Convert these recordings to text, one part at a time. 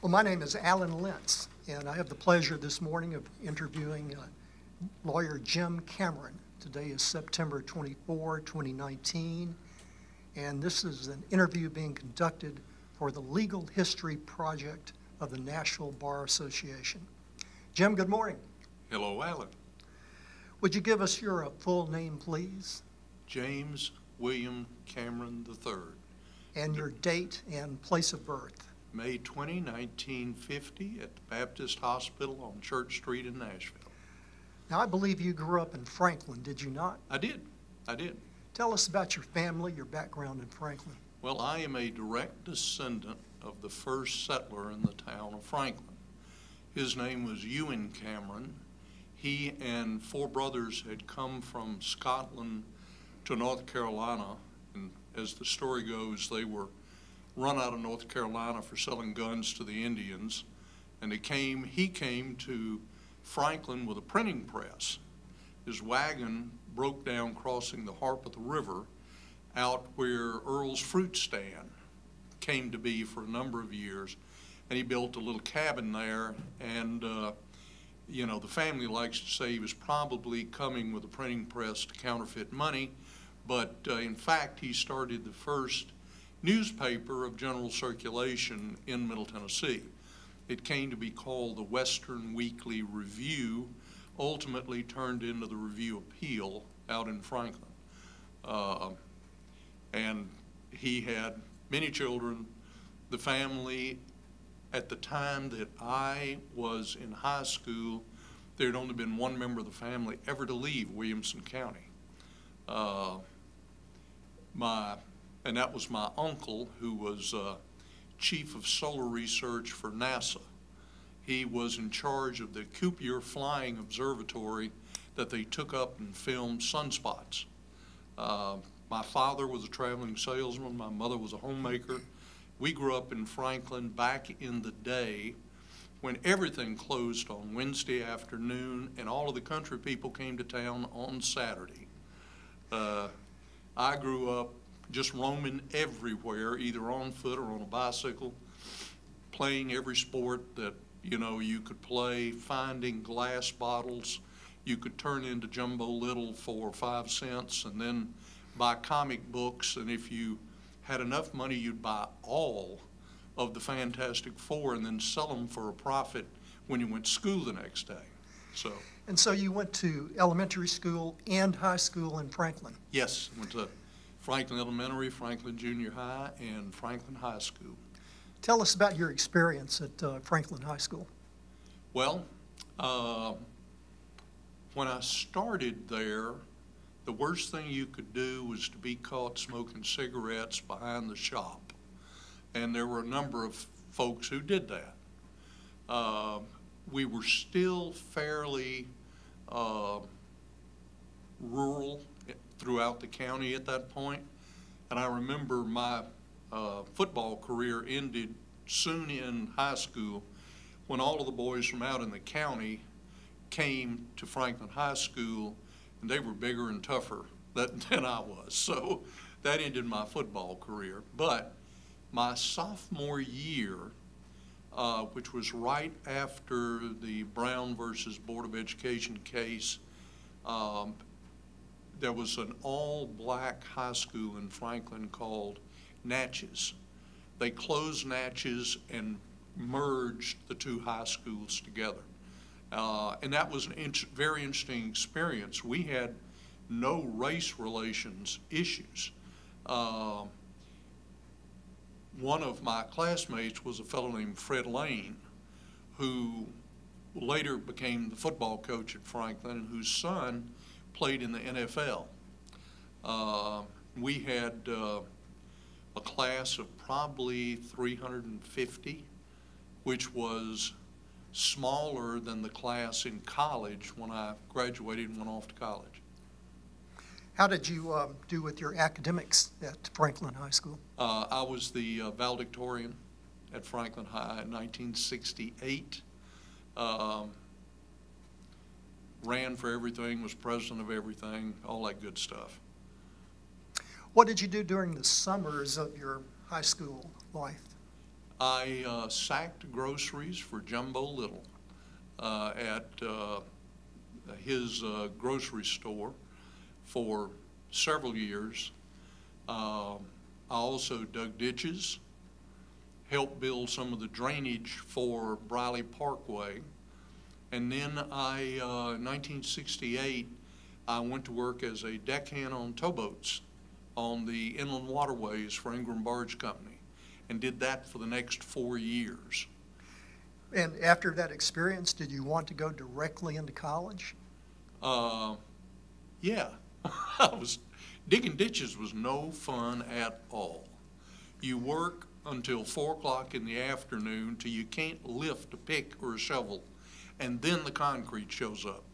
Well, my name is Alan Lentz, and I have the pleasure this morning of interviewing lawyer Jim Cameron. Today is September 24, 2019, and this is an interview being conducted for the Legal History Project of the National Bar Association. Jim, good morning. Hello, Alan. Would you give us your full name, please? James William Cameron III. And your date and place of birth? May 20, 1950, at the Baptist Hospital on Church Street in Nashville. Now, I believe you grew up in Franklin, did you not? I did. I did. Tell us about your family, your background in Franklin. Well, I am a direct descendant of the first settler in the town of Franklin. His name was Ewan Cameron. He and four brothers had come from Scotland to North Carolina, and as the story goes, they were run out of North Carolina for selling guns to the Indians, and he came to Franklin with a printing press. His wagon broke down crossing the Harpeth River out where Earl's Fruit Stand came to be for a number of years, and he built a little cabin there, and you know, the family likes to say he was probably coming with a printing press to counterfeit money, but in fact he started the first newspaper of general circulation in Middle Tennessee. It came to be called the Western Weekly Review, ultimately turned into the Review Appeal out in Franklin. And he had many children. The family, at the time that I was in high school, there had only been one member of the family ever to leave Williamson County. And that was my uncle, who was chief of solar research for NASA. He was in charge of the Cuvier Flying Observatory that they took up and filmed sunspots. My father was a traveling salesman. My mother was a homemaker. We grew up in Franklin back in the day when everything closed on Wednesday afternoon and all of the country people came to town on Saturday. I grew up just roaming everywhere, either on foot or on a bicycle, playing every sport that, you know, you could play, finding glass bottles you could turn into Jumbo Little for 5 cents, and then buy comic books, and if you had enough money, you'd buy all of the Fantastic Four and then sell them for a profit when you went to school the next day. So. And so you went to elementary school and high school in Franklin? Yes, went to Franklin Elementary, Franklin Junior High, and Franklin High School. Tell us about your experience at Franklin High School. Well, when I started there, the worst thing you could do was to be caught smoking cigarettes behind the shop. And there were a number of folks who did that. We were still fairly rural throughout the county at that point. And I remember my football career ended soon in high school when all of the boys from out in the county came to Franklin High School, and they were bigger and tougher than I was. So that ended my football career. But my sophomore year, which was right after the Brown versus Board of Education case, there was an all-black high school in Franklin called Natchez. They closed Natchez and merged the two high schools together. And that was a very interesting experience. We had no race relations issues. One of my classmates was a fellow named Fred Lane, who later became the football coach at Franklin, and whose son played in the NFL. We had a class of probably 350, which was smaller than the class in college when I graduated and went off to college. How did you do with your academics at Franklin High School? I was the valedictorian at Franklin High in 1968. Ran for everything, was president of everything, all that good stuff. What did you do during the summers of your high school life? I sacked groceries for Jumbo Little at his grocery store for several years. I also dug ditches, helped build some of the drainage for Briley Parkway, and then I, 1968, I went to work as a deckhand on towboats on the inland waterways for Ingram Barge Company, and did that for the next 4 years. And after that experience, did you want to go directly into college? Yeah. I was digging ditches was no fun at all. You work until 4 o'clock in the afternoon till you can't lift a pick or a shovel, and then the concrete shows up.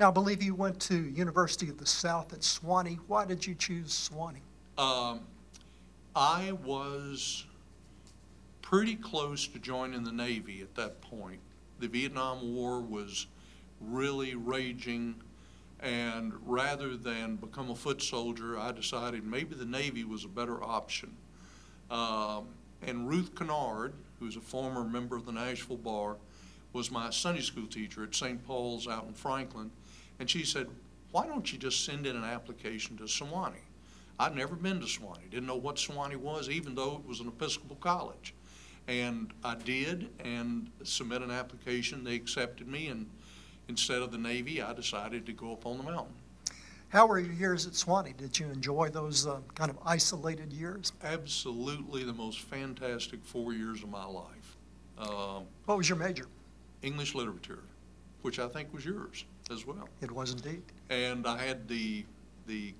Now, I believe you went to University of the South at Sewanee. Why did you choose Sewanee? I was pretty close to joining the Navy at that point. The Vietnam War was really raging, and rather than become a foot soldier, I decided maybe the Navy was a better option. And Ruth Kennard, who's a former member of the Nashville Bar, was my Sunday school teacher at St. Paul's out in Franklin, and she said, why don't you just send in an application to Sewanee? I'd never been to Sewanee, didn't know what Sewanee was, even though it was an Episcopal college. And I did, and submit an application. They accepted me, and instead of the Navy, I decided to go up on the mountain. How were your years at Sewanee? Did you enjoy those kind of isolated years? Absolutely the most fantastic 4 years of my life. What was your major? English literature, which I think was yours as well. It was indeed. And I had the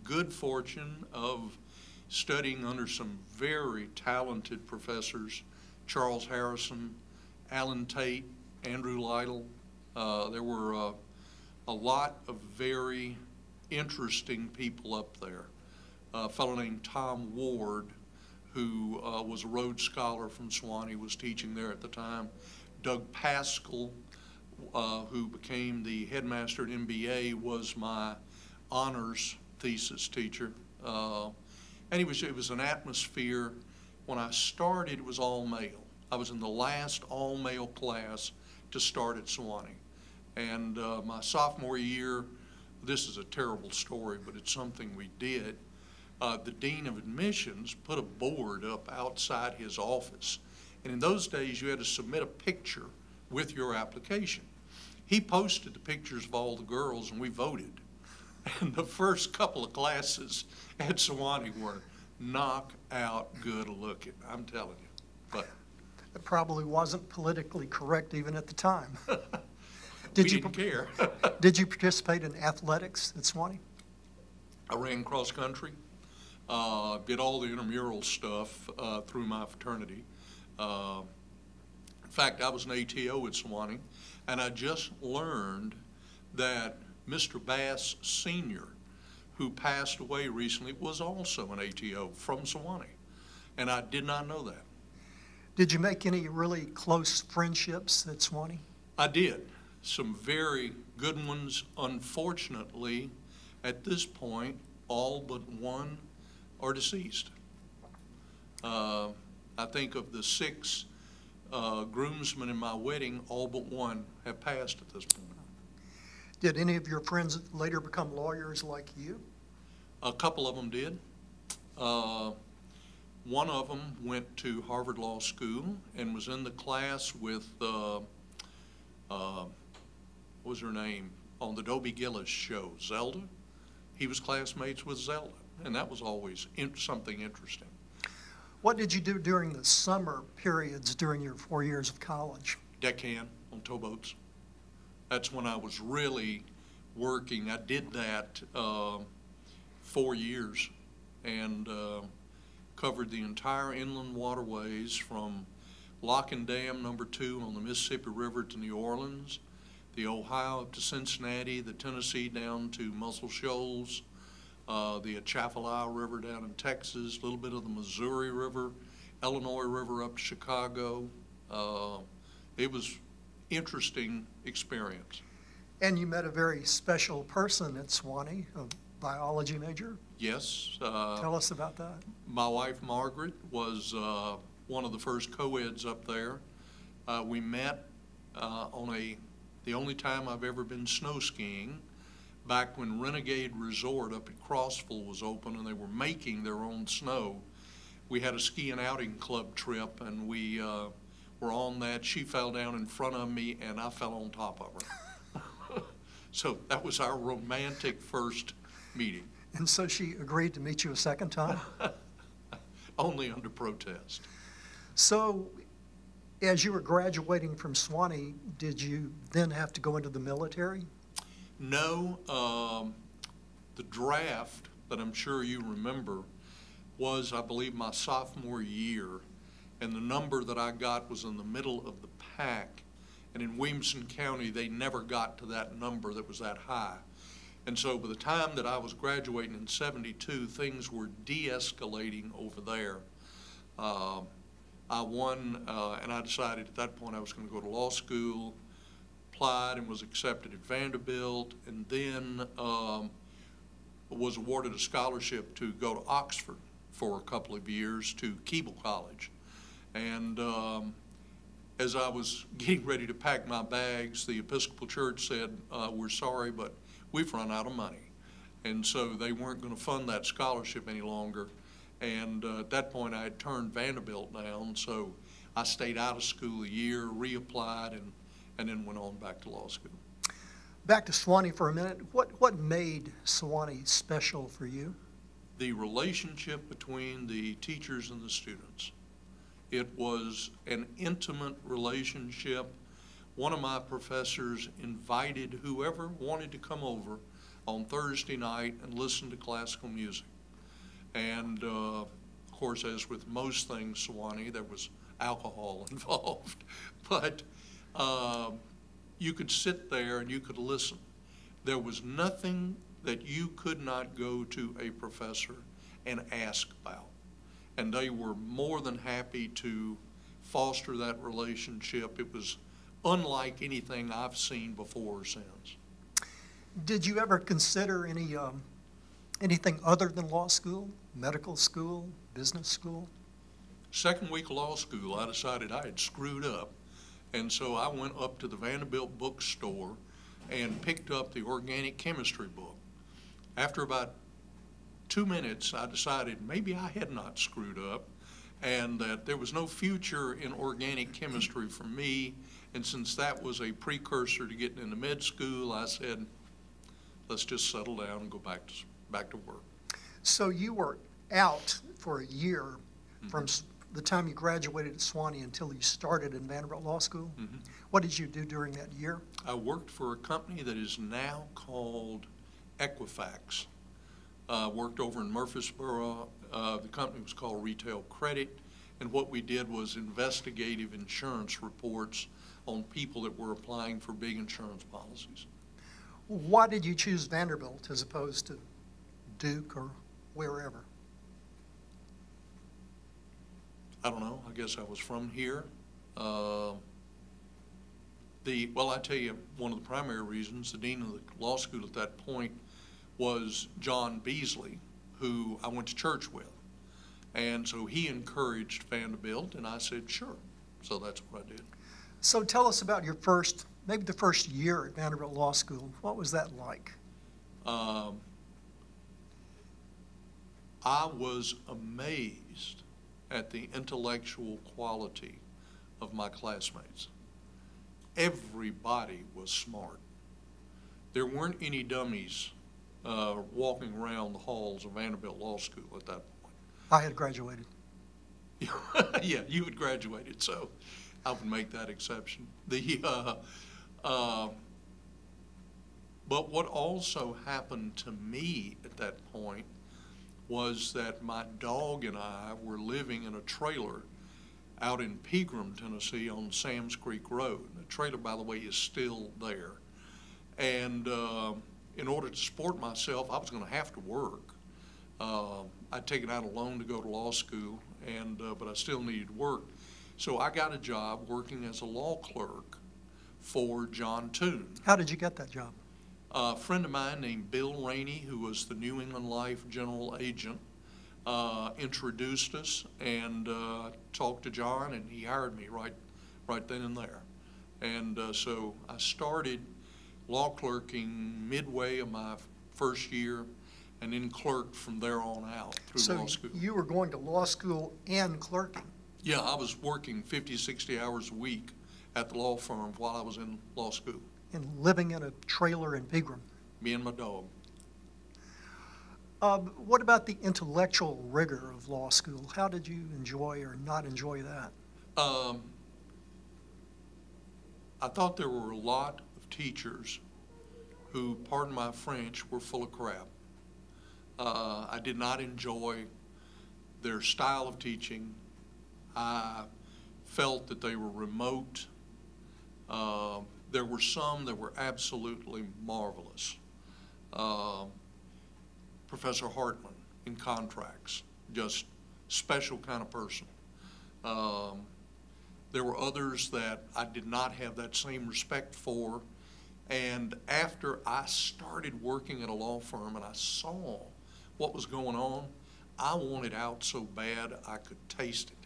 good fortune of studying under some very talented professors, Charles Harrison, Alan Tate, Andrew Lytle. There were a lot of very interesting people up there. A fellow named Tom Ward, who was a Rhodes Scholar from Sewanee, was teaching there at the time. Doug Paschal, who became the headmaster at MBA, was my honors thesis teacher. And it was an atmosphere. When I started, it was all male. I was in the last all male class to start at Sewanee. And my sophomore year, this is a terrible story, but it's something we did. The dean of admissions put a board up outside his office. And in those days, you had to submit a picture with your application. He posted the pictures of all the girls, and we voted. And the first couple of classes at Sewanee were knock-out good-looking, I'm telling you. But it probably wasn't politically correct even at the time. Didn't you care. Did you participate in athletics at Sewanee? I ran cross-country, did all the intramural stuff through my fraternity. In fact, I was an ATO at Sewanee, and I just learned that Mr. Bass Sr., who passed away recently, was also an ATO from Sewanee, and I did not know that. Did you make any really close friendships at Sewanee? I did. Some very good ones. Unfortunately, at this point, all but one are deceased. I think of the six groomsmen in my wedding, all but one have passed at this point. Did any of your friends later become lawyers like you? A couple of them did. One of them went to Harvard Law School and was in the class with, what was her name, on the Dobie Gillis show, Zelda. He was classmates with Zelda, and that was always something interesting. What did you do during the summer periods during your 4 years of college? Deckhand on towboats. That's when I was really working. I did that 4 years and covered the entire inland waterways from Lock and Dam number 2 on the Mississippi River to New Orleans, the Ohio up to Cincinnati, the Tennessee down to Muscle Shoals, the Atchafalaya River down in Texas, a little bit of the Missouri River, Illinois River up to Chicago. It was interesting experience. And you met a very special person at Sewanee, a biology major? Yes. Tell us about that. My wife, Margaret, was one of the first co-eds up there. We met on the only time I've ever been snow skiing, back when Renegade Resort up at Crossville was open and they were making their own snow. We had a ski and outing club trip, and we were on that. She fell down in front of me and I fell on top of her. So that was our romantic first meeting. And so she agreed to meet you a second time? Only under protest. So as you were graduating from Sewanee, did you then have to go into the military? No. The draft that I'm sure you remember was, I believe, my sophomore year, and the number that I got was in the middle of the pack. And in Williamson County, they never got to that number that was that high. And so by the time that I was graduating in 72, things were de-escalating over there. I won, and I decided at that point I was going to go to law school, applied and was accepted at Vanderbilt, and then was awarded a scholarship to go to Oxford for a couple of years to Keble College. And as I was getting ready to pack my bags, the Episcopal Church said, we're sorry, but we've run out of money. And so they weren't going to fund that scholarship any longer. And at that point, I had turned Vanderbilt down, so I stayed out of school a year, reapplied, and then went on back to law school. Back to Sewanee for a minute. What made Sewanee special for you? The relationship between the teachers and the students. It was an intimate relationship. One of my professors invited whoever wanted to come over on Thursday night and listen to classical music. And of course, as with most things Sewanee, there was alcohol involved. But you could sit there and you could listen. There was nothing that you could not go to a professor and ask about. And they were more than happy to foster that relationship. It was unlike anything I've seen before or since. Did you ever consider any anything other than law school, medical school, business school? Second week of law school, I decided I had screwed up. And so I went up to the Vanderbilt bookstore and picked up the organic chemistry book. After about 2 minutes, I decided maybe I had not screwed up and that there was no future in organic chemistry for me. And since that was a precursor to getting into med school, I said, let's just settle down and go back to work. So you were out for a year from the time you graduated at Sewanee until you started in Vanderbilt Law School. What did you do during that year? I worked for a company that is now called Equifax. Worked over in Murfreesboro. The company was called Retail Credit. And what we did was investigative insurance reports on people that were applying for big insurance policies. Why did you choose Vanderbilt as opposed to Duke or wherever? I don't know. I guess I was from here. Well, I tell you, one of the primary reasons, the dean of the law school at that point was John Beasley, who I went to church with. And so he encouraged Vanderbilt, and I said, sure. So that's what I did. So tell us about your first, maybe the first year at Vanderbilt Law School. What was that like? I was amazed at the intellectual quality of my classmates. Everybody was smart. There weren't any dummies walking around the halls of Vanderbilt Law School at that point. I had graduated. Yeah, you had graduated, so I would make that exception. But what also happened to me at that point was that my dog and I were living in a trailer out in Pegram, Tennessee, on Sam's Creek Road. The trailer, by the way, is still there. And in order to support myself, I was going to have to work. I'd taken out a loan to go to law school, and but I still needed work. So I got a job working as a law clerk for John Toon. How did you get that job? A friend of mine named Bill Rainey, who was the New England Life general agent, introduced us and talked to John, and he hired me right then and there. And so I started law clerking midway of my first year, and then clerked from there on out through law school. So you were going to law school and clerking? Yeah, I was working 50, 60 hours a week at the law firm while I was in law school. And living in a trailer in Pegram? Me and my dog. What about the intellectual rigor of law school? How did you enjoy or not enjoy that? I thought there were a lot of teachers who, pardon my French, were full of crap. I did not enjoy their style of teaching. I felt that they were remote. There were some that were absolutely marvelous. Professor Hartman in contracts, just special kind of person. There were others that I did not have that same respect for. And after I started working at a law firm and I saw what was going on, I wanted out so bad I could taste it.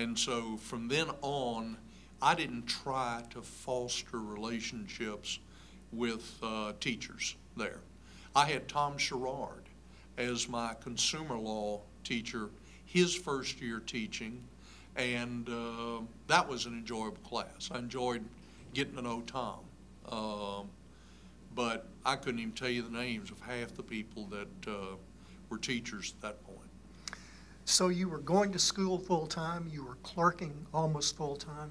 And so from then on, I didn't try to foster relationships with teachers there. I had Tom Sherrard as my consumer law teacher, his first year teaching, and that was an enjoyable class. I enjoyed getting to know Tom, but I couldn't even tell you the names of half the people that were teachers at that point. So you were going to school full-time, you were clerking almost full-time.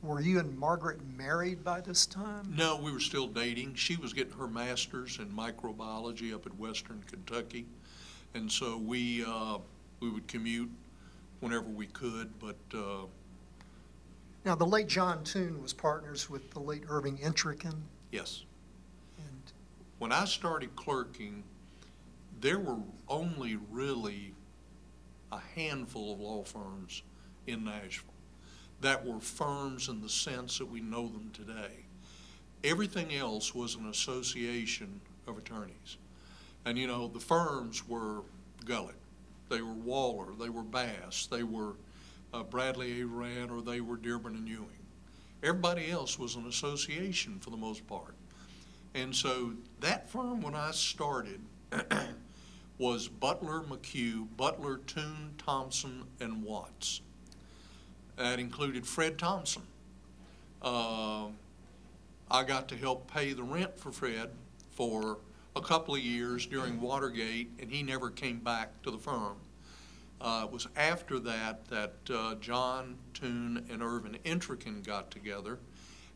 Were you and Margaret married by this time? No, we were still dating. She was getting her master's in microbiology up at Western Kentucky. And so we would commute whenever we could, but... Now, the late John Toon was partners with the late Irving Entrekin. Yes. And when I started clerking, there were only really a handful of law firms in Nashville that were firms in the sense that we know them today. Everything else was an association of attorneys. And you know, the firms were Gullett, they were Waller, they were Bass, they were Bradley A. Rand, or they were Dearborn and Ewing. Everybody else was an association for the most part. And so that firm when I started was Butler, McHugh, Butler, Toon, Thompson, and Watts. That included Fred Thompson. I got to help pay the rent for Fred for a couple of years during Watergate, and he never came back to the firm. It was after that that John Toon and Irvin Entrekin got together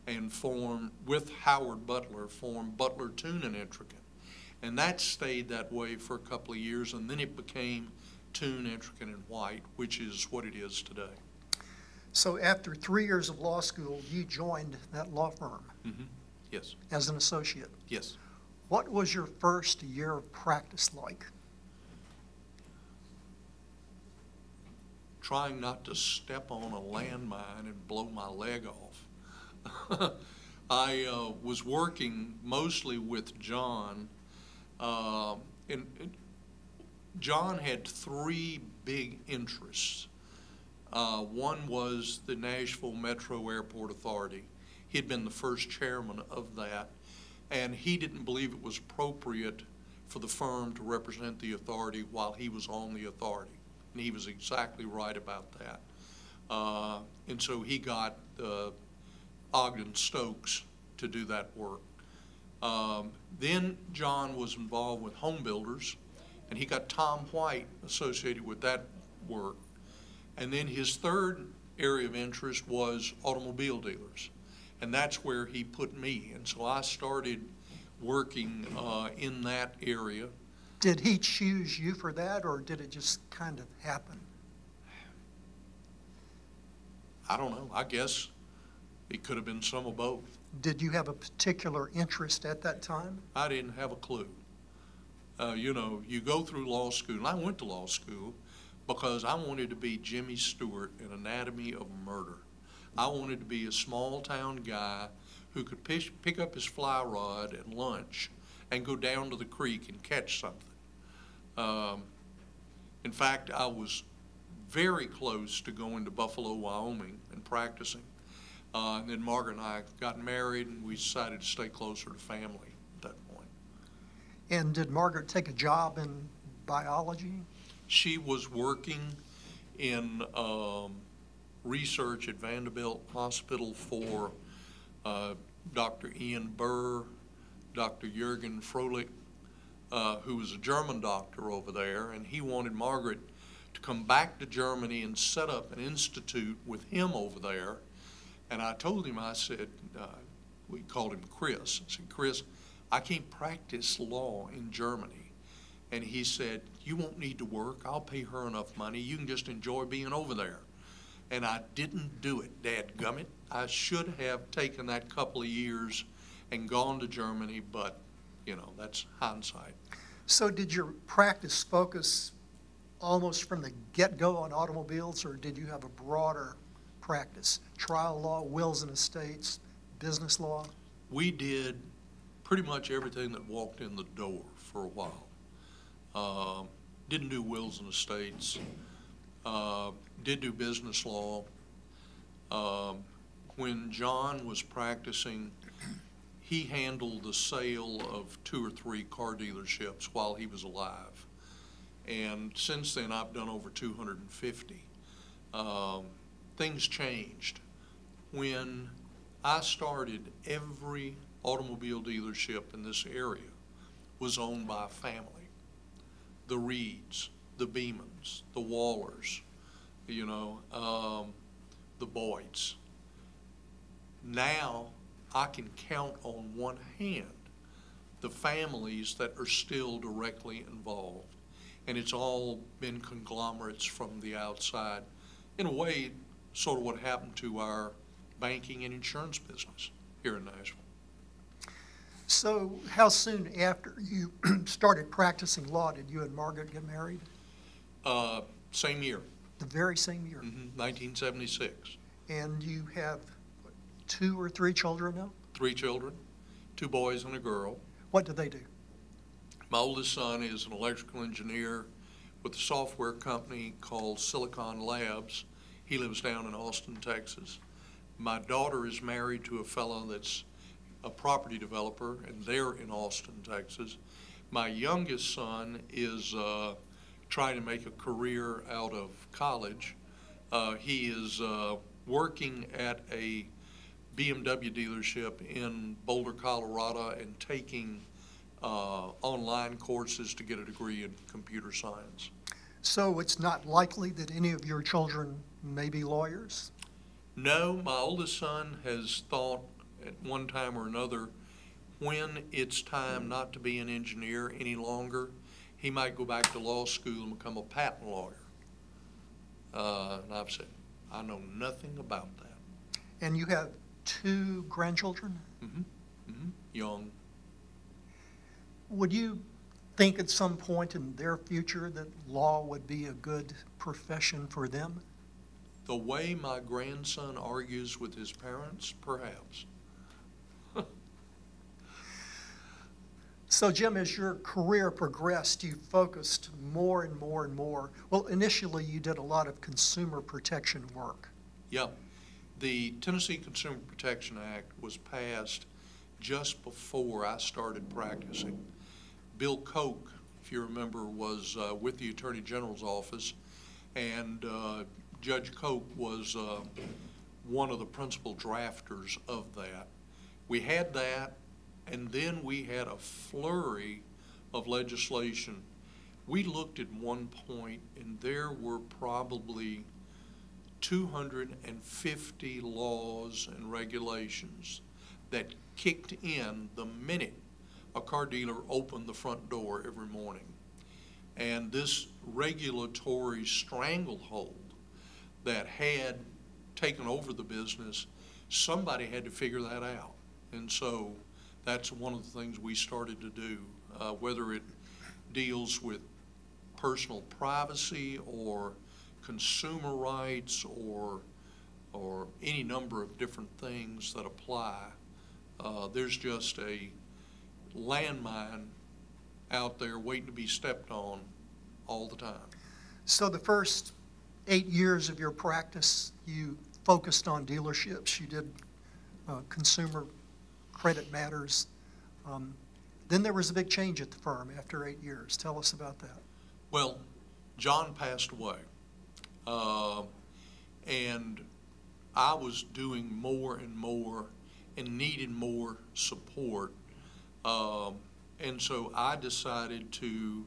and formed, with Howard Butler, formed Butler, Toon, and Entrekin. And that stayed that way for a couple of years, and then it became Toon, Entrekin, and White, which is what it is today. So after 3 years of law school, you joined that law firm? Mm-hmm. Yes. As an associate? Yes. What was your first year of practice like? Trying not to step on a landmine and blow my leg off. I was working mostly with John. And John had three big interests. One was the Nashville Metro Airport Authority. He had been the first chairman of that, and he didn't believe it was appropriate for the firm to represent the authority while he was on the authority, and he was exactly right about that. And so he got Ogden Stokes to do that work. Then John was involved with home builders, and he got Tom White associated with that work. And then his third area of interest was automobile dealers. And that's where he put me. And so I started working in that area. Did he choose you for that, or did it just kind of happen? I don't know. I guess it could have been some of both. Did you have a particular interest at that time? I didn't have a clue. You know, you go through law school, and I went to law school, because I wanted to be Jimmy Stewart in Anatomy of Murder. I wanted to be a small-town guy who could pick up his fly rod at lunch and go down to the creek and catch something. In fact, I was very close to going to Buffalo, Wyoming and practicing. And then Margaret and I got married, and we decided to stay closer to family at that point. And did Margaret take a job in biology? She was working in research at Vanderbilt Hospital for Dr. Ian Burr, Dr. Jürgen Froelich, who was a German doctor over there, and he wanted Margaret to come back to Germany and set up an institute with him over there. And I told him, I said, we called him Chris. I said, Chris, I can't practice law in Germany. And he said, you won't need to work. I'll pay her enough money. You can just enjoy being over there. And I didn't do it, dadgummit. I should have taken that couple of years and gone to Germany, but, you know, that's hindsight. So did your practice focus almost from the get-go on automobiles, or did you have a broader practice? Trial law, wills and estates, business law? We did pretty much everything that walked in the door for a while. Didn't do wills and estates, did do business law. When John was practicing, he handled the sale of 2 or 3 car dealerships while he was alive. And since then, I've done over 250. Things changed. When I started, every automobile dealership in this area was owned by a family. The Reeds, the Beamans, the Wallers, you know, the Boyds. Now I can count on one hand the families that are still directly involved. And it's all been conglomerates from the outside, in a way, sort of what happened to our banking and insurance business here in Nashville. So how soon after you started practicing law did you and Margaret get married? Same year. The very same year? Mm-hmm, 1976. And you have 2 or 3 children now? 3 children, 2 boys and a girl. What do they do? My oldest son is an electrical engineer with a software company called Silicon Labs. He lives down in Austin, Texas. My daughter is married to a fellow that's a property developer, and they're in Austin, Texas. My youngest son is trying to make a career out of college. He is working at a BMW dealership in Boulder, Colorado, and taking online courses to get a degree in computer science. So it's not likely that any of your children may be lawyers? No, my oldest son has thought at one time or another, when it's time not to be an engineer any longer, he might go back to law school and become a patent lawyer. And I've said, I know nothing about that. And you have 2 grandchildren? Mm-hmm. Mm-hmm. Young. Would you think at some point in their future that law would be a good profession for them? The way my grandson argues with his parents, perhaps. So, Jim, as your career progressed, you focused more and more and more. Well, initially, you did a lot of consumer protection work. Yeah. The Tennessee Consumer Protection Act was passed just before I started practicing. Bill Koch, if you remember, was with the Attorney General's office, and Judge Koch was one of the principal drafters of that. We had that. And then we had a flurry of legislation. We looked at one point, and there were probably 250 laws and regulations that kicked in the minute a car dealer opened the front door every morning. And this regulatory stranglehold that had taken over the business, somebody had to figure that out. And so that's one of the things we started to do, whether it deals with personal privacy or consumer rights or any number of different things that apply. There's just a landmine out there waiting to be stepped on all the time. So the first 8 years of your practice, you focused on dealerships. You did consumer credit matters. Then there was a big change at the firm after 8 years. Tell us about that. Well, John passed away, and I was doing more and more and needed more support. And so I decided to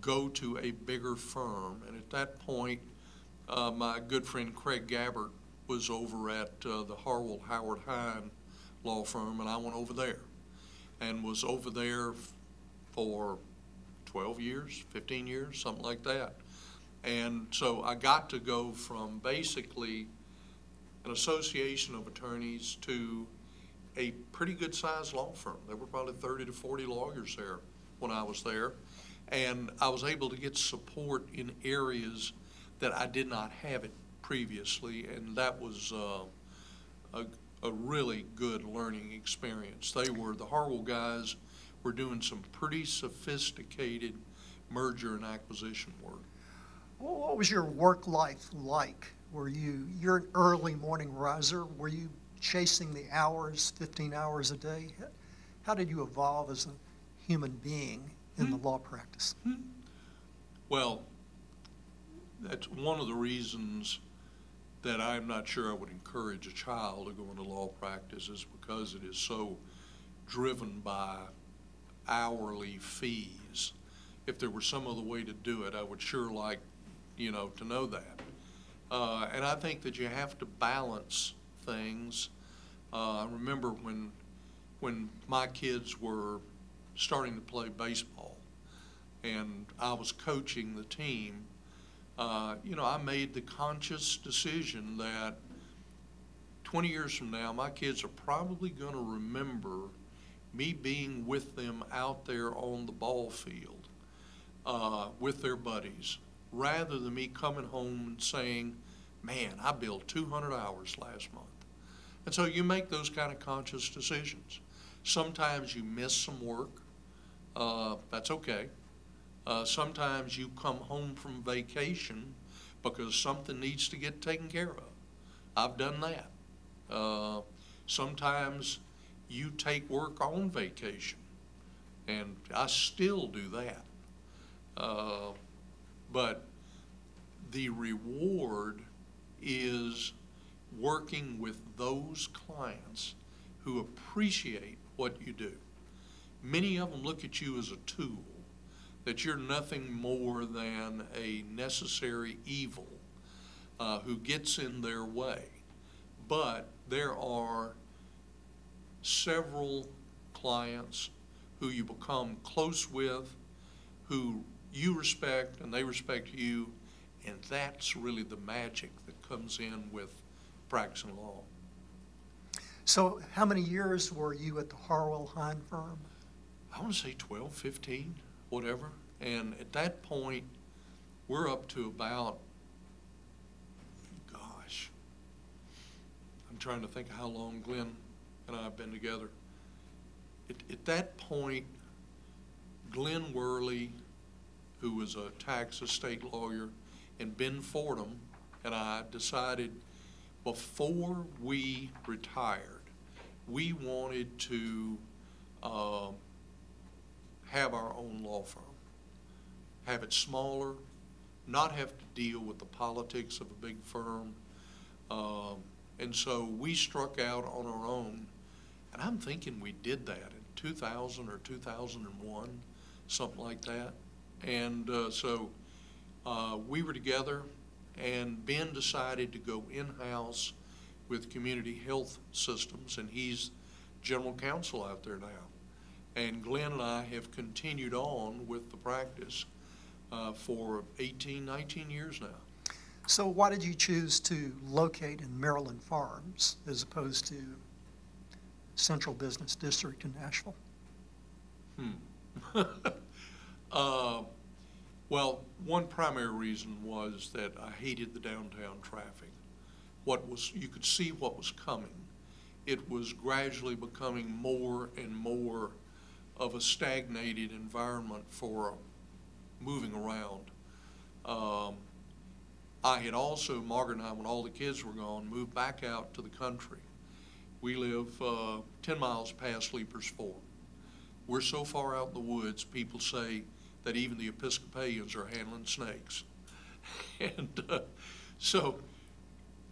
go to a bigger firm. And at that point, my good friend Craig Gabbert was over at the Harwell Howard Hine law firm, and I went over there and was over there for 12 years, 15 years, something like that. And so I got to go from basically an association of attorneys to a pretty good sized law firm. There were probably 30 to 40 lawyers there when I was there. And I was able to get support in areas that I did not have it previously. And that was a really good learning experience. They were, the Harwell guys were doing some pretty sophisticated merger and acquisition work. What was your work life like? Were you, you're an early morning riser, were you chasing the hours, 15 hours a day? How did you evolve as a human being in the law practice? Well, that's one of the reasons that I'm not sure I would encourage a child to go into law practice, is because it is so driven by hourly fees. If there were some other way to do it, I would sure like, you know, to know that. And I think that you have to balance things. I remember when my kids were starting to play baseball and I was coaching the team, you know, I made the conscious decision that 20 years from now, my kids are probably going to remember me being with them out there on the ball field with their buddies, rather than me coming home and saying, man, I billed 200 hours last month. And so you make those kind of conscious decisions. Sometimes you miss some work. That's okay. Sometimes you come home from vacation because something needs to get taken care of. I've done that. Sometimes you take work on vacation, and I still do that. But the reward is working with those clients who appreciate what you do. Many of them look at you as a tool, that you're nothing more than a necessary evil who gets in their way. But there are several clients who you become close with, who you respect and they respect you, and that's really the magic that comes in with practicing law. So how many years were you at the Harwell Hine firm? I want to say 12, 15, whatever. And at that point, we're up to about, gosh, I'm trying to think of how long Glenn and I have been together. At that point, Glenn Worley, who was a tax estate lawyer, and Ben Fordham and I decided before we retired, we wanted to have our own law firm, have it smaller, not have to deal with the politics of a big firm. And so we struck out on our own, and I'm thinking we did that in 2000 or 2001, something like that. And so we were together, and Ben decided to go in-house with Community Health Systems, and he's general counsel out there now. And Glenn and I have continued on with the practice for 18, 19 years now. So why did you choose to locate in Maryland Farms as opposed to Central Business District in Nashville? Well, one primary reason was that I hated the downtown traffic. What was, you could see what was coming. It was gradually becoming more and more of a stagnated environment for moving around. I had also, Margaret and I, when all the kids were gone, moved back out to the country. We live 10 miles past Leaper's Fork. We're so far out in the woods, people say that even the Episcopalians are handling snakes. And so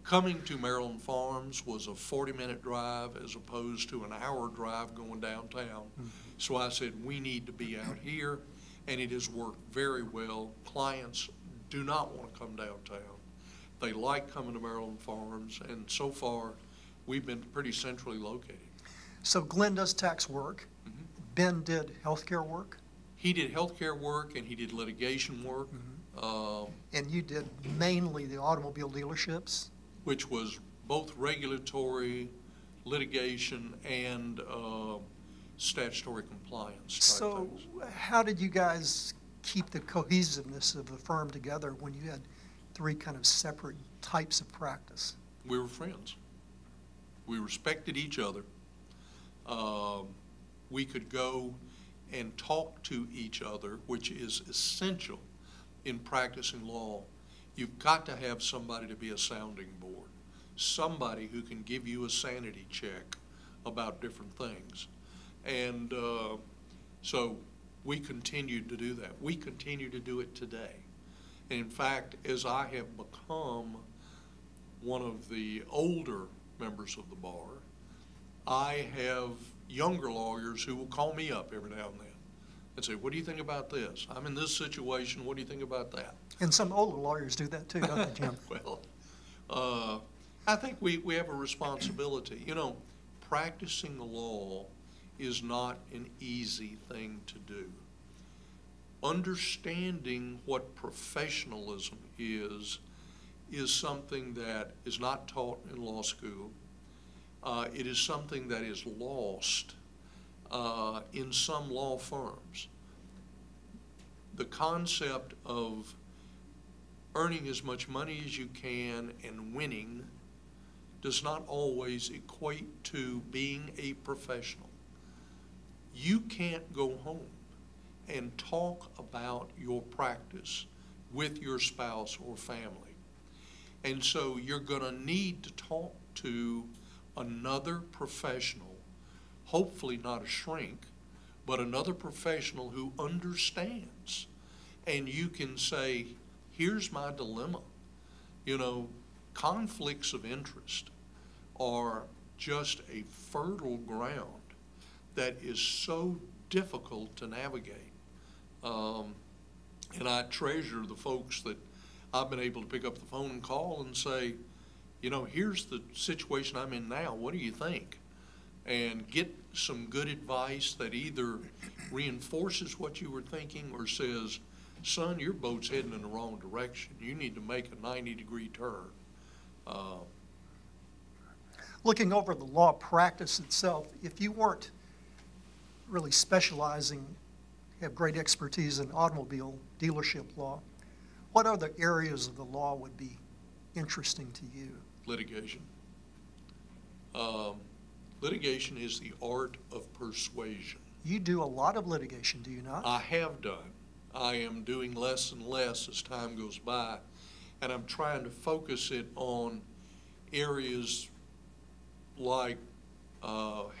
coming to Maryland Farms was a 40-minute drive as opposed to an hour drive going downtown. Mm-hmm. So I said, we need to be out here, and it has worked very well. Clients do not want to come downtown. They like coming to Maryland Farms, and so far, we've been pretty centrally located. So Glenn does tax work. Mm-hmm. Ben did healthcare work. He did healthcare work, and he did litigation work. Mm-hmm. And you did mainly the automobile dealerships? Which was both regulatory, litigation, and statutory compliance type so things. How did you guys keep the cohesiveness of the firm together when you had three kind of separate types of practice? We were friends. We respected each other. We could go and talk to each other, which is essential in practicing law. You've got to have somebody to be a sounding board, somebody who can give you a sanity check about different things. And so we continued to do that. We continue to do it today. And in fact, as I have become one of the older members of the bar, I have younger lawyers who will call me up every now and then and say, what do you think about this? I'm in this situation, what do you think about that? And some older lawyers do that too, don't they, Jim? Well, I think we have a responsibility. You know, practicing the law is not an easy thing to do. Understanding what professionalism is something that is not taught in law school. It is something that is lost in some law firms. The concept of earning as much money as you can and winning does not always equate to being a professional. You can't go home and talk about your practice with your spouse or family. And so you're going to need to talk to another professional, hopefully not a shrink, but another professional who understands. And you can say, here's my dilemma. You know, conflicts of interest are just a fertile ground that is so difficult to navigate. And I treasure the folks that I've been able to pick up the phone and call and say, you know, here's the situation I'm in now, what do you think? And get some good advice that either reinforces what you were thinking or says, son, your boat's heading in the wrong direction. You need to make a 90-degree turn. Looking over the law practice itself, if you weren't really specializing, have great expertise in automobile dealership law, what other areas of the law would be interesting to you? Litigation. Litigation is the art of persuasion. You do a lot of litigation, do you not? I have done. I am doing less and less as time goes by, and I'm trying to focus it on areas like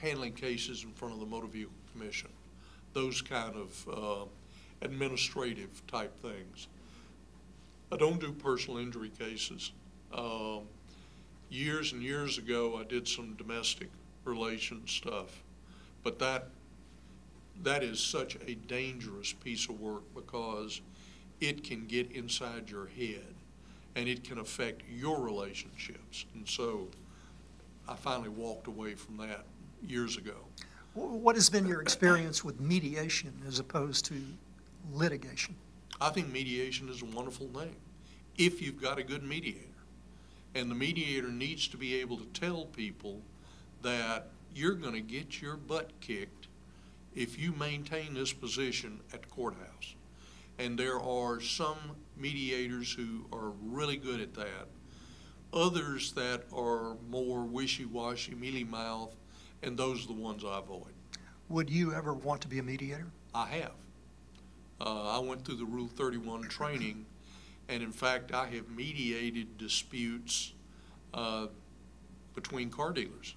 handling cases in front of the Motor Vehicle Commission, those kind of administrative type things. I don't do personal injury cases. Years and years ago, I did some domestic relations stuff, but that is such a dangerous piece of work because it can get inside your head and it can affect your relationships. And so I finally walked away from that years ago. What has been your experience with mediation as opposed to litigation? I think mediation is a wonderful thing if you've got a good mediator. And the mediator needs to be able to tell people that you're going to get your butt kicked if you maintain this position at the courthouse. And there are some mediators who are really good at that, others that are more wishy-washy, mealy-mouthed, and those are the ones I avoid. Would you ever want to be a mediator? I have. I went through the Rule 31 training, And in fact, I have mediated disputes between car dealers.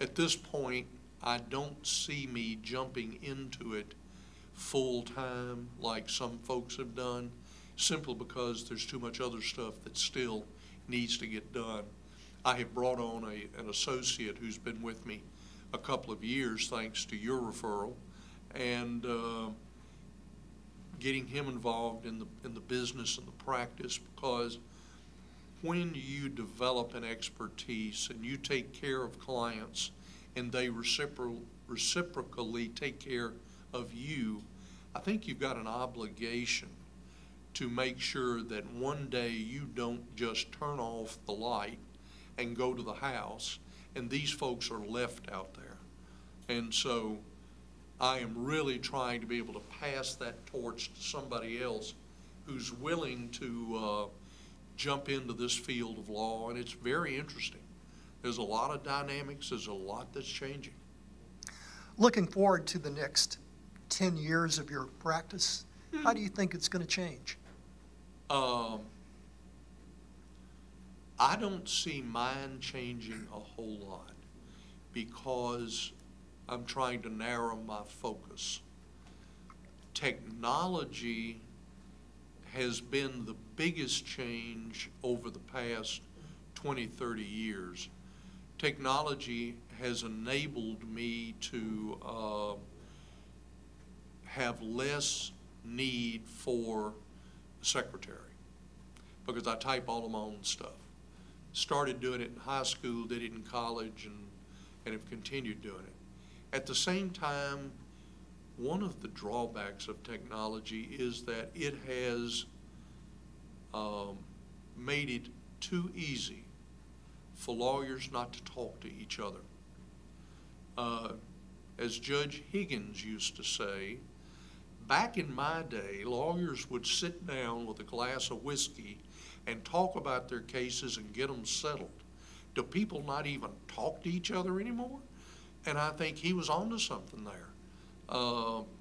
At this point, I don't see me jumping into it full time like some folks have done, simply because there's too much other stuff that still needs to get done. I have brought on an associate who's been with me a couple of years, thanks to your referral, and getting him involved in the business and the practice, because when you develop an expertise and you take care of clients and they reciprocally take care of you, I think you've got an obligation to make sure that one day you don't just turn off the light and go to the house and these folks are left out there. And so I am really trying to be able to pass that torch to somebody else who's willing to jump into this field of law, and it's very interesting. There's a lot of dynamics, there's a lot that's changing. Looking forward to the next 10 years of your practice, how do you think it's going to change? I don't see mine changing a whole lot because I'm trying to narrow my focus. Technology has been the biggest change over the past 20, 30 years. Technology has enabled me to have less need for a secretary because I type all of my own stuff. Started doing it in high school, did it in college, and have continued doing it. At the same time, one of the drawbacks of technology is that it has made it too easy for lawyers not to talk to each other. As Judge Higgins used to say, back in my day, lawyers would sit down with a glass of whiskey and talk about their cases and get them settled. Do people not even talk to each other anymore? And I think he was onto something there.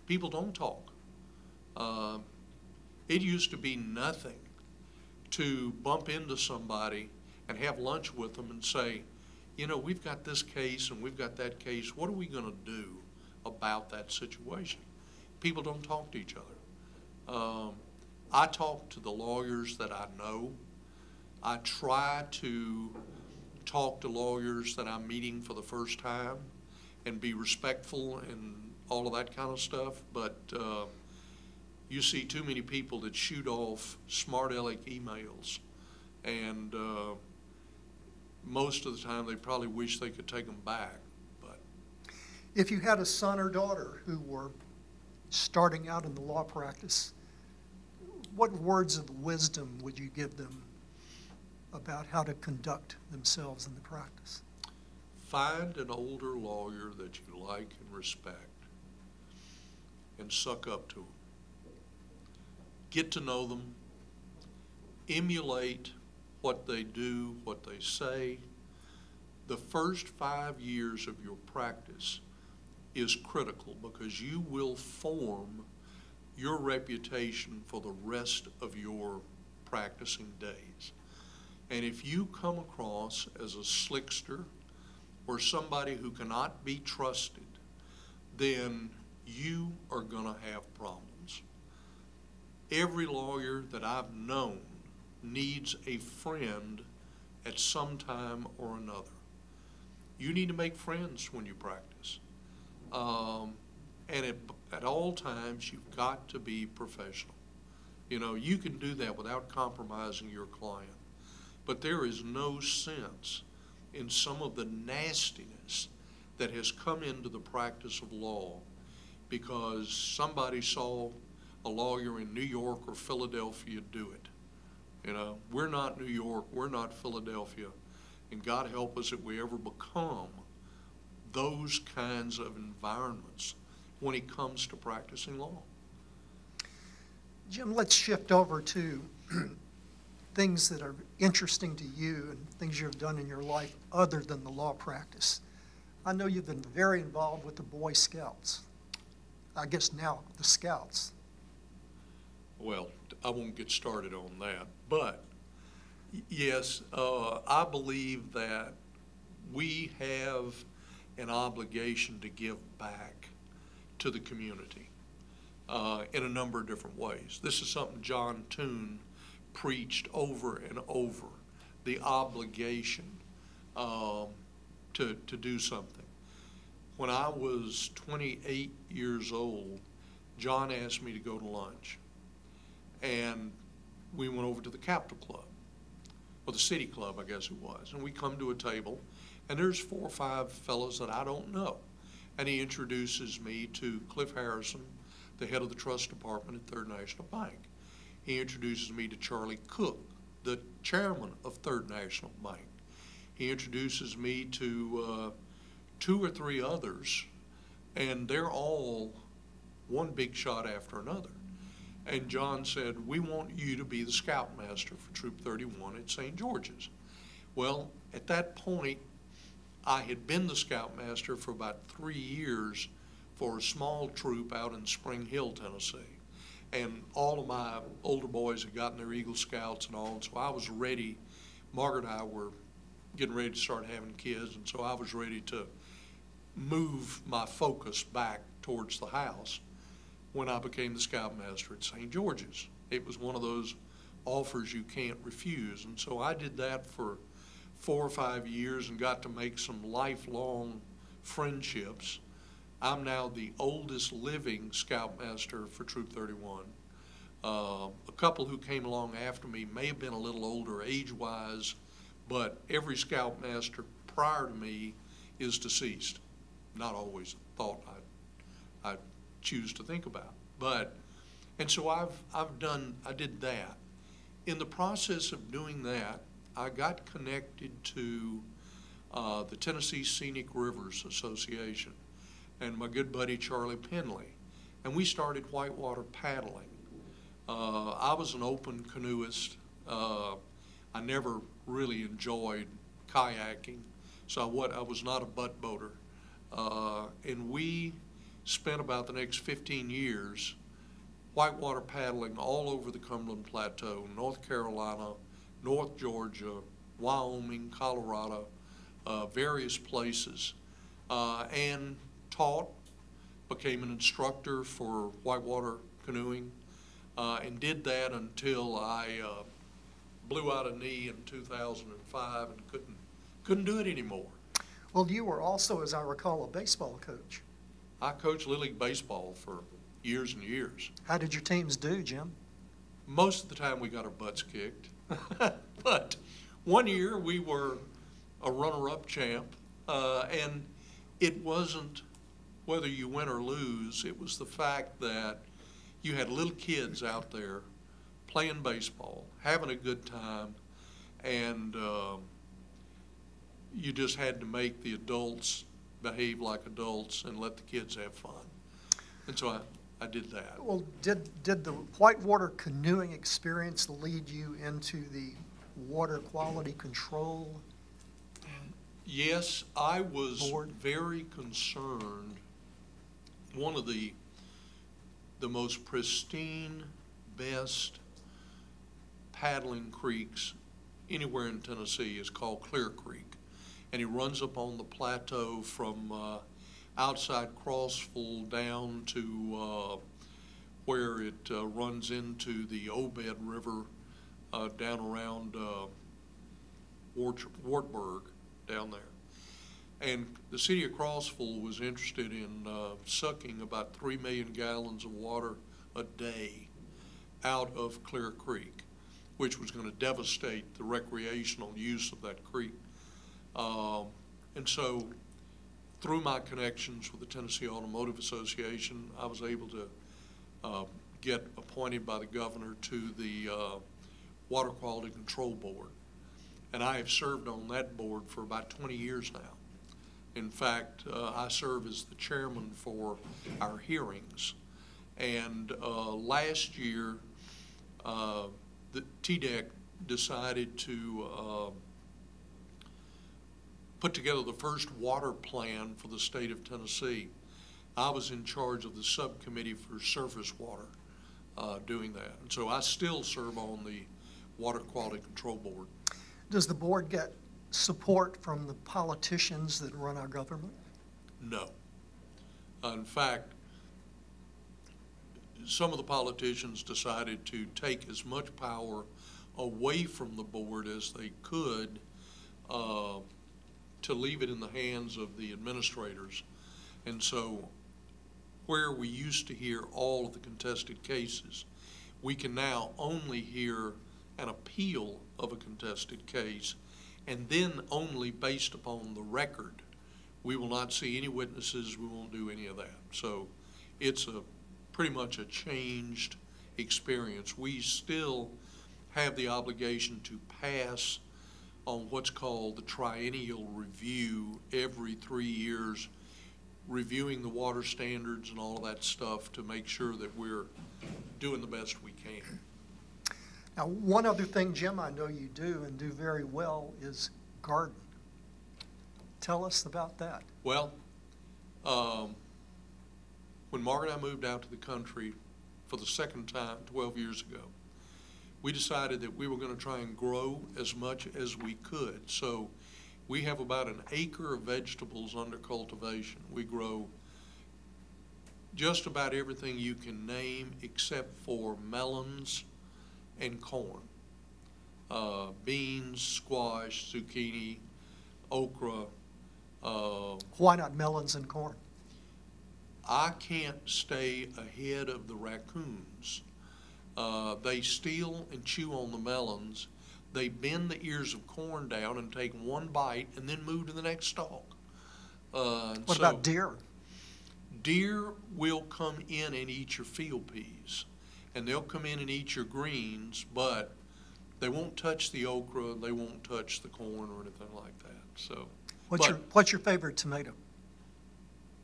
People don't talk. It used to be nothing to bump into somebody and have lunch with them and say, you know, we've got this case and we've got that case. What are we going to do about that situation? People don't talk to each other. I talk to the lawyers that I know. I try to talk to lawyers that I'm meeting for the first time and be respectful and all of that kind of stuff, but you see too many people that shoot off smart aleck emails, and most of the time they probably wish they could take them back. But if you had a son or daughter who were starting out in the law practice, what words of wisdom would you give them about how to conduct themselves in the practice? Find an older lawyer that you like and respect and suck up to them. Get to know them, emulate what they do, what they say. The first 5 years of your practice is critical because you will form your reputation for the rest of your practicing days. And if you come across as a slickster or somebody who cannot be trusted, then you are going to have problems. Every lawyer that I've known needs a friend at some time or another. You need to make friends when you practice. And at all times, you've got to be professional. You know, you can do that without compromising your client. But there is no sense in some of the nastiness that has come into the practice of law because somebody saw a lawyer in New York or Philadelphia do it. You know, we're not New York, we're not Philadelphia, and God help us if we ever become those kinds of environments when it comes to practicing law. Jim, let's shift over to things that are interesting to you and things you've done in your life other than the law practice. I know you've been very involved with the Boy Scouts. I guess now the Scouts. I won't get started on that. But yes, I believe that we have an obligation to give back to the community in a number of different ways. This is something John Toon preached over and over, the obligation to do something. When I was 28 years old, John asked me to go to lunch, and we went over to the Capitol Club, or the City Club, I guess it was, and we come to a table, and there's 4 or 5 fellows that I don't know, and he introduces me to Cliff Harrison, the head of the trust department at Third National Bank. He introduces me to Charlie Cook, the chairman of Third National Bank. He introduces me to 2 or 3 others, and they're all one big shot after another. And John said, we want you to be the scoutmaster for Troop 31 at St. George's. Well, at that point, I had been the scoutmaster for about 3 years for a small troop out in Spring Hill, Tennessee. And all of my older boys had gotten their Eagle Scouts and all, and so I was ready. Margaret and I were getting ready to start having kids, and so I was ready to move my focus back towards the house when I became the scoutmaster at St. George's. It was one of those offers you can't refuse, and so I did that for 4 or 5 years and got to make some lifelong friendships. I'm now the oldest living scoutmaster for Troop 31. A couple who came along after me may have been a little older age-wise, but every scoutmaster prior to me is deceased. Not always a thought I choose to think about. But, and so I did that. In the process of doing that, I got connected to the Tennessee Scenic Rivers Association and my good buddy Charlie Penley, and we started whitewater paddling. I was an open canoeist. I never really enjoyed kayaking, so I was not a butt boater. And we spent about the next 15 years whitewater paddling all over the Cumberland Plateau, North Carolina, North Georgia, Wyoming, Colorado, various places, and taught, became an instructor for whitewater canoeing, and did that until I blew out a knee in 2005 and couldn't do it anymore. Well, you were also, as I recall, a baseball coach. I coached Little League baseball for years and years. How did your teams do, Jim? Most of the time we got our butts kicked. But one year we were a runner-up champ, and it wasn't whether you win or lose, it was the fact that you had little kids out there playing baseball, having a good time, and you just had to make the adults behave like adults and let the kids have fun. And so I did that. Well, did the whitewater canoeing experience lead you into the water quality control? Yes, I was board? Very concerned. One of the most pristine, best paddling creeks anywhere in Tennessee is called Clear Creek, and it runs up on the plateau from outside Crossville down to where it runs into the Obed River down around Wartburg down there. And the city of Crossville was interested in sucking about 3 million gallons of water a day out of Clear Creek, which was going to devastate the recreational use of that creek. And so through my connections with the Tennessee Automotive Association, I was able to get appointed by the governor to the Water Quality Control Board. And I have served on that board for about 20 years now. In fact, I serve as the chairman for our hearings. And last year, the TDEC decided to put together the first water plan for the state of Tennessee. I was in charge of the subcommittee for surface water doing that. And so I still serve on the Water Quality Control Board. Does the board get support from the politicians that run our government? No. In fact, some of the politicians decided to take as much power away from the board as they could to leave it in the hands of the administrators. And so where we used to hear all of the contested cases, we can now only hear an appeal of a contested case, and then only based upon the record. We will not see any witnesses, we won't do any of that. So it's a pretty much a changed experience. We still have the obligation to pass on what's called the triennial review every 3 years, reviewing the water standards and all of that stuff to make sure that we're doing the best we can. Now, one other thing, Jim, I know you do and do very well is garden. Tell us about that. Well, when Margaret and I moved out to the country for the second time 12 years ago, we decided that we were going to try and grow as much as we could. So we have about an acre of vegetables under cultivation. We grow just about everything you can name except for melons and corn, beans, squash, zucchini, okra. Why not melons and corn? I can't stay ahead of the raccoons. They steal and chew on the melons. They bend the ears of corn down and take one bite and then move to the next stalk. What about deer? Deer will come in and eat your field peas, and they'll come in and eat your greens, but they won't touch the okra, they won't touch the corn or anything like that. So, what's your favorite tomato?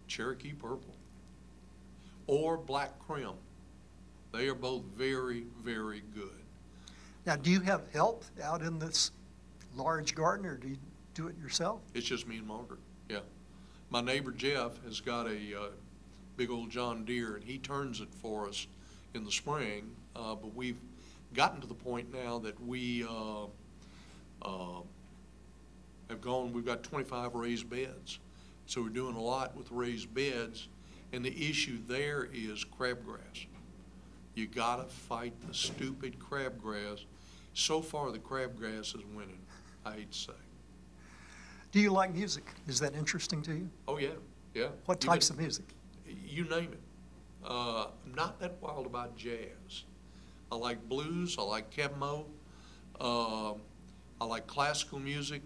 Cherokee Purple or Black Creme. They are both very, very good. Now, do you have help out in this large garden, or do you do it yourself? It's just me and Margaret, yeah. My neighbor Jeff has got a big old John Deere, and he turns it for us in the spring, but we've gotten to the point now that we we've got 25 raised beds. So we're doing a lot with raised beds, and the issue there is crabgrass. You gotta fight the stupid crabgrass. So far, the crabgrass is winning, I hate to say. Do you like music? Is that interesting to you? Oh yeah, yeah. What types of music? You name it. I'm not that wild about jazz. I like blues, I like chemo, I like classical music,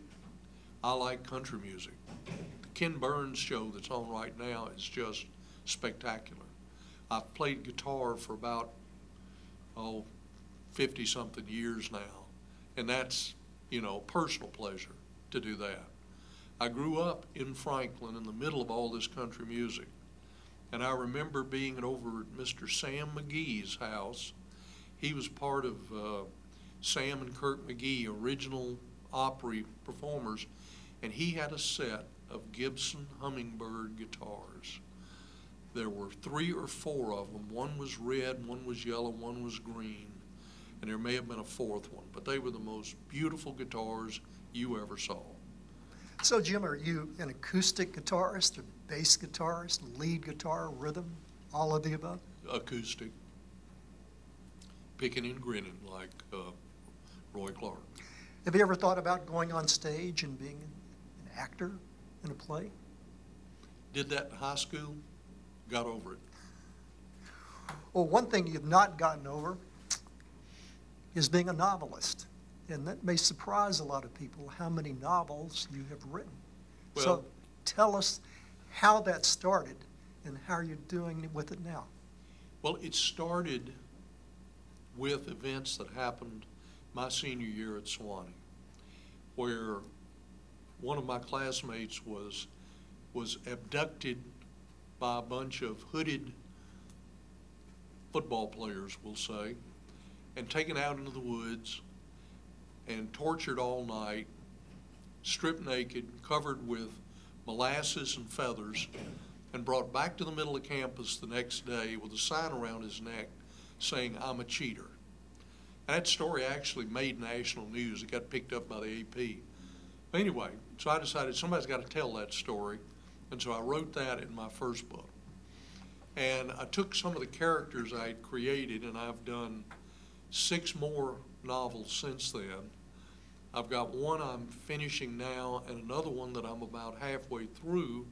I like country music. The Ken Burns show that's on right now is just spectacular. I've played guitar for about, 50-something years now, and that's, a personal pleasure to do that. I grew up in Franklin in the middle of all this country music, and I remember being over at Mr. Sam McGee's house. He was part of Sam and Kirk McGee, original Opry performers, and he had a set of Gibson Hummingbird guitars. There were 3 or 4 of them. One was red, one was yellow, one was green, and there may have been a fourth one, but they were the most beautiful guitars you ever saw. So, Jim, are you an acoustic guitarist, a bass guitarist, lead guitar, rhythm, all of the above? Acoustic. Picking and grinning like Roy Clark. Have you ever thought about going on stage and being an actor in a play? Did that in high school. Got over it. Well, one thing you've not gotten over is being a novelist. And that may surprise a lot of people how many novels you have written. Well, so tell us how that started and how you're doing with it now. Well, it started with events that happened my senior year at Sewanee, where one of my classmates was abducted by a bunch of hooded football players, we'll say, and taken out into the woods and tortured all night, stripped naked, covered with molasses and feathers, and brought back to the middle of campus the next day with a sign around his neck saying, "I'm a cheater." And that story actually made national news. It got picked up by the AP. But anyway, so I decided somebody's got to tell that story. And so I wrote that in my first book. And I took some of the characters I had created, and I've done 6 more novels since then. I've got one I'm finishing now and another one that I'm about halfway through,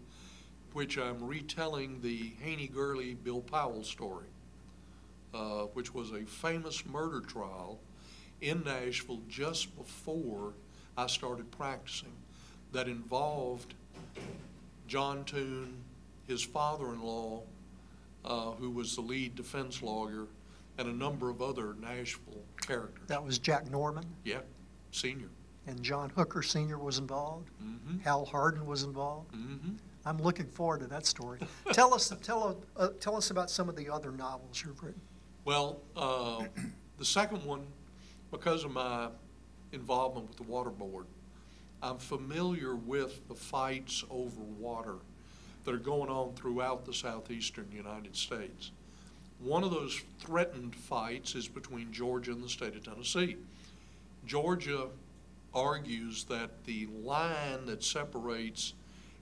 which I'm retelling the Haney-Gurley Bill Powell story, which was a famous murder trial in Nashville just before I started practicing that involved John Toon, his father-in-law, who was the lead defense lawyer, and a number of other Nashville characters. That was Jack Norman? Yeah, Sr. And John Hooker Sr. was involved. Mm-hmm. Hal Hardin was involved. Mm-hmm. I'm looking forward to that story. tell us about some of the other novels you've written. Well, the second one, because of my involvement with the Water Board, I'm familiar with the fights over water that are going on throughout the southeastern United States. One of those threatened fights is between Georgia and the state of Tennessee. Georgia argues that the line that separates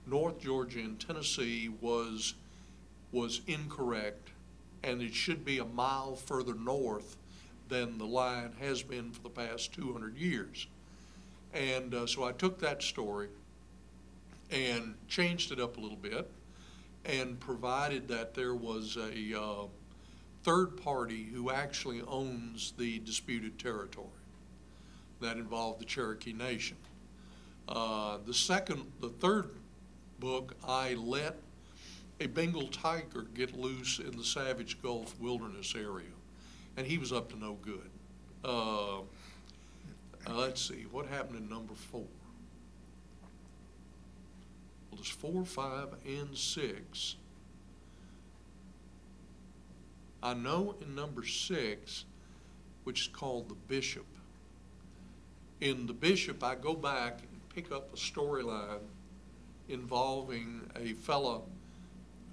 North Georgia and Tennessee was incorrect, and it should be a mile further north than the line has been for the past 200 years. And so I took that story and changed it up a little bit and provided that there was a third party who actually owns the disputed territory. That involved the Cherokee Nation. The third book, I let a Bengal tiger get loose in the Savage Gulf wilderness area, and he was up to no good. Let's see, what happened in number 4? Well, there's 4, 5, and 6. I know in number 6, which is called The Bishop. In The Bishop, I go back and pick up a storyline involving a fellow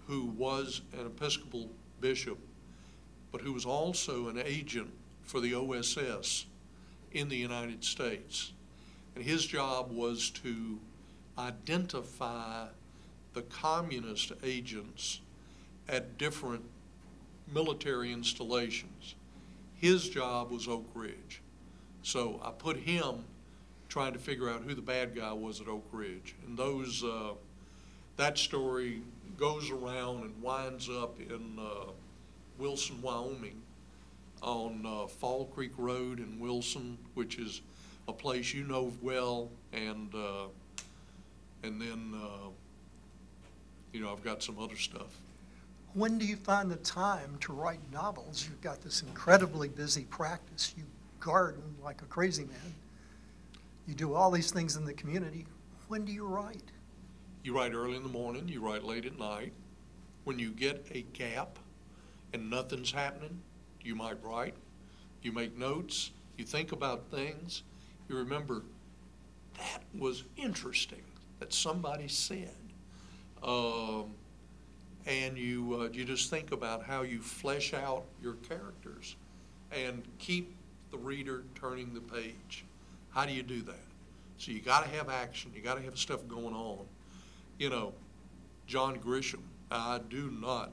who was an Episcopal bishop, but who was also an agent for the OSS in the United States. And his job was to identify the communist agents at different military installations. His job was Oak Ridge. So I put him trying to figure out who the bad guy was at Oak Ridge. And those, that story goes around and winds up in Wilson, Wyoming, on Fall Creek Road in Wilson, which is a place you know well. And then, you know, I've got some other stuff. When do you find the time to write novels? You've got this incredibly busy practice. You garden like a crazy man. You do all these things in the community. When do you write? You write early in the morning, you write late at night. When you get a gap and nothing's happening, you might write. You make notes, you think about things, you remember, that was interesting that somebody said. And you just think about how you flesh out your characters and keep the reader turning the page. How do you do that? So you got to have action. You got to have stuff going on. You know, John Grisham, I do not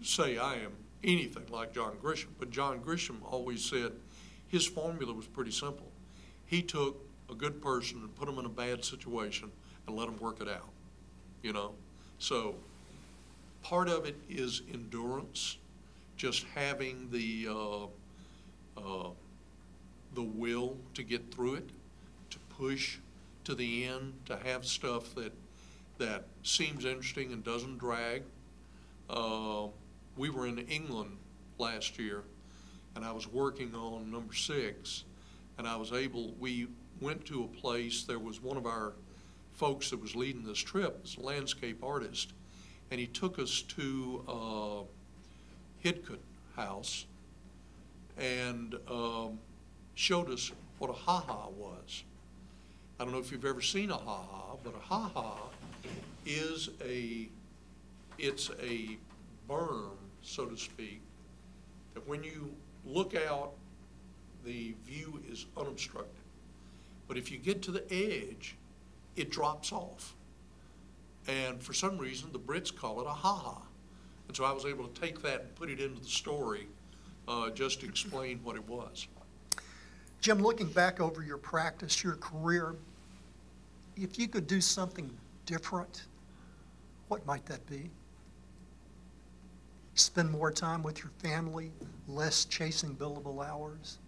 say I am anything like John Grisham, but John Grisham always said his formula was pretty simple. He took a good person and put them in a bad situation and let them work it out, you know? So part of it is endurance, just having the will to get through it, to push to the end, to have stuff that seems interesting and doesn't drag. We were in England last year, and I was working on number 6, and I was able, we went to a place, there was one of our folks that was leading this trip, was a landscape artist, and he took us to Hidcote House, and showed us what a ha-ha was. I don't know if you've ever seen a ha-ha, but a ha-ha is it's a berm, so to speak, that when you look out, the view is unobstructed. But if you get to the edge, it drops off. And for some reason, the Brits call it a ha-ha. And so I was able to take that and put it into the story just to explain what it was. Jim, looking back over your practice, your career, if you could do something different, what might that be? Spend more time with your family, less chasing billable hours,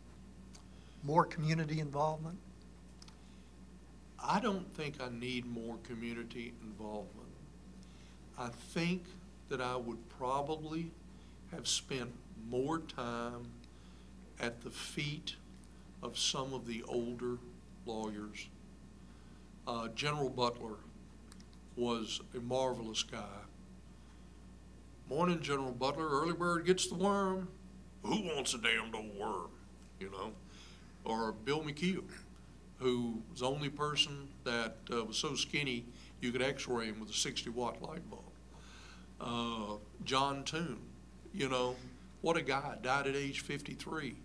more community involvement? I don't think I need more community involvement. I think that I would probably have spent more time at the feet of some of the older lawyers. General Butler was a marvelous guy. Morning, General Butler, early bird gets the worm. Who wants a damned old worm, you know? Or Bill McKeel, who was the only person that was so skinny you could x-ray him with a 60-watt light bulb. John Toon, you know, what a guy, died at age 53.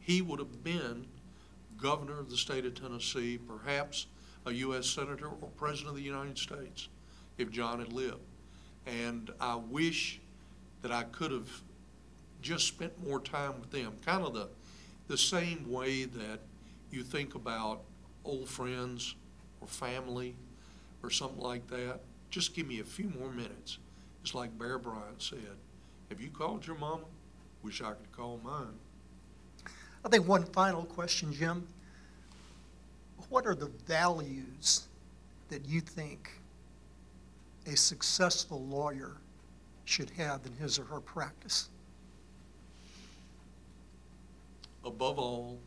He would have been governor of the state of Tennessee, perhaps a U.S. senator or president of the United States if John had lived. And I wish that I could have just spent more time with them, kind of the same way that you think about old friends or family or something like that. Just give me a few more minutes. It's like Bear Bryant said, have you called your mama? Wish I could call mine. I think one final question, Jim. What are the values that you think a successful lawyer should have in his or her practice? Above all,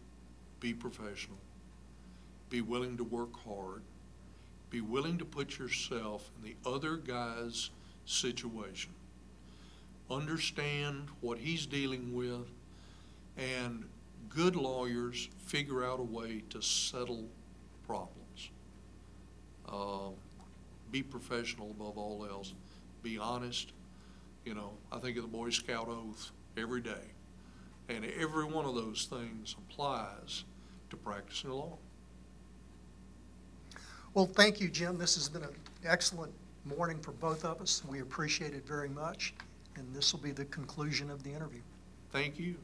be professional. Be willing to work hard. Be willing to put yourself in the other guy's situation. Understand what he's dealing with, and good lawyers figure out a way to settle problems. Be professional above all else. Be honest. You know, I think of the Boy Scout oath every day, and every one of those things applies to practicing law. Well, thank you, Jim. This has been an excellent morning for both of us. We appreciate it very much, and this will be the conclusion of the interview. Thank you.